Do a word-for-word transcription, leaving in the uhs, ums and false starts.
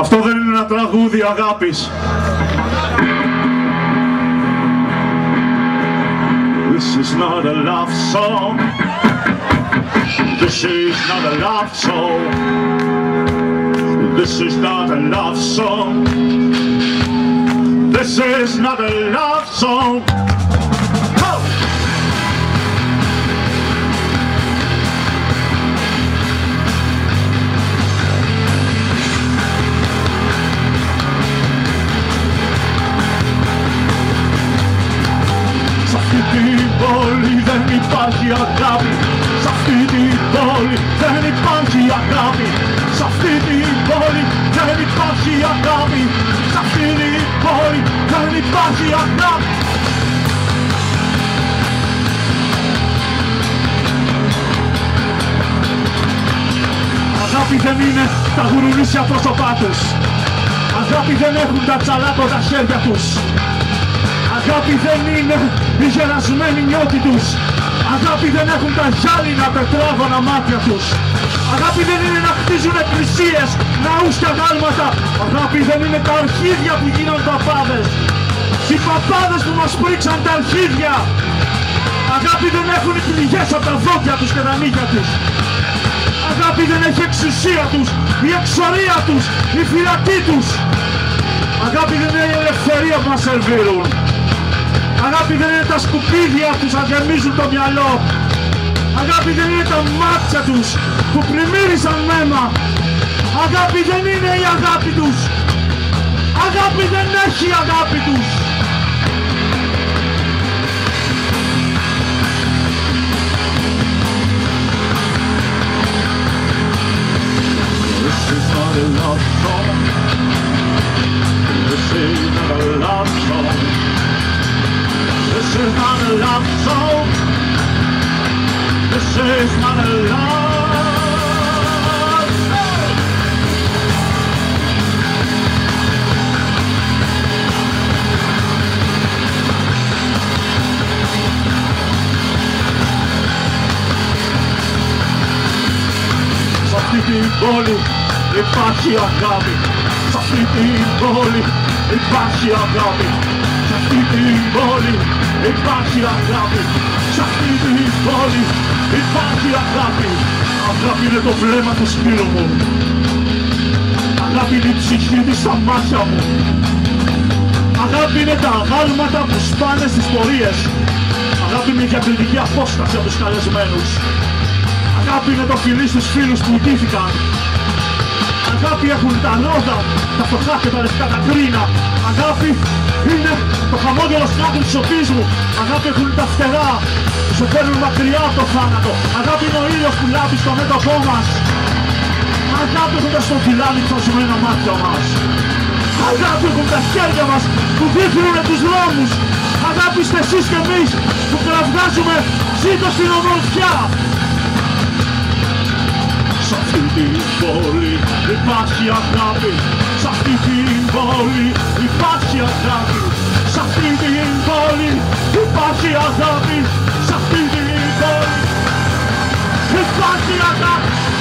Αυτό δεν είναι ένα τραγούδι αγάπης. This is not a love song. This is not a love song. This is not a love song. This is not a love song. Υπάρχει αγάπη, σ' αυτή την πόλη δεν υπάρχει αγάπη, σ' αυτή την πόλη δεν υπάρχει αγάπη, σ' αυτή την πόλη δεν υπάρχει αγάπη. Αγάπη δεν είναι τα γουρουνίσια πρόσωπά τους, αγάπη δεν έχουν τα τσαλάτωτα χέρια τους, αγάπη δεν είναι οι γερασμένοι νιώτοι τους, αγάπη δεν έχουν τα γυάλινα πετράβανα μάτια τους. Αγάπη δεν είναι να χτίζουν εκκλησίες, ναούς και αγάλματα. Αγάπη δεν είναι τα αρχίδια που γίναν παπάδες. Οι παπάδες που μας πρίξαν τα αρχίδια. Αγάπη δεν έχουν οι πληγές από τα δόντια τους και τα νύχια τους. Αγάπη δεν έχει εξουσία τους, η εξορία τους, η φυλακή τους. Αγάπη δεν είναι η ελευθερία που μας σερβίρουν. Αγάπη δεν είναι τα σκουπίδια που σας γεμίζουν το μυαλό. Αγάπη δεν είναι τα μάτια τους που πλημμύρισαν μένα. Αγάπη δεν είναι η αγάπη τους. Αγάπη δεν έχει η αγάπη τους. This is not a love song. This is not a love song. This is not a love song. This is not a love song. Σ' αυτή την πόλη υπάρχει αγάπη. Σ' αυτή την πόλη υπάρχει αγάπη. Σ' αυτή την πόλη υπάρχει αγάπη. Σ' αυτή την πόλη υπάρχει αγάπη. Αγάπη είναι το βλέμμα του σπήλου μου. Αγάπη είναι η ψυχή της στα μάτια μου. Αγάπη είναι τα αγάλματα που σπάνε στις πορείες. Αγάπη είναι η διακριτική απόσταση από τους καλεσμένους. Αγάπη είναι το φιλί στους φίλους που ντύθηκαν. Αγάπη έχουν τα ρόδα, τα φτωχά και τα λευκά τα κρίνα. Αγάπη είναι το χαμόγελο στράτου της σοφής μου. Αγάπη έχουν τα φτερά που σε παίρνουν μακριά από το θάνατο. Αγάπη είναι ο ήλιος που λάβει στο μέτωπό μας. Αγάπη έχουν τα στρογγυλάδι στα σωμένα μάτια μας. Αγάπη έχουν τα χέρια μας που δείχνουνε τους δρόμους. Αγάπη είστε εσείς και εμείς που κραυγάζουμε ζήτω στην ομορφιά. Σ' αυτή την πόλη υπάρχει αγάπη. Σ' αυτή την πόλη υπάρχει αγάπη. Σ' αυτή την πόλη υπάρχει αγάπη. Σ' αυτή την πόλη υπάρχει αγάπη.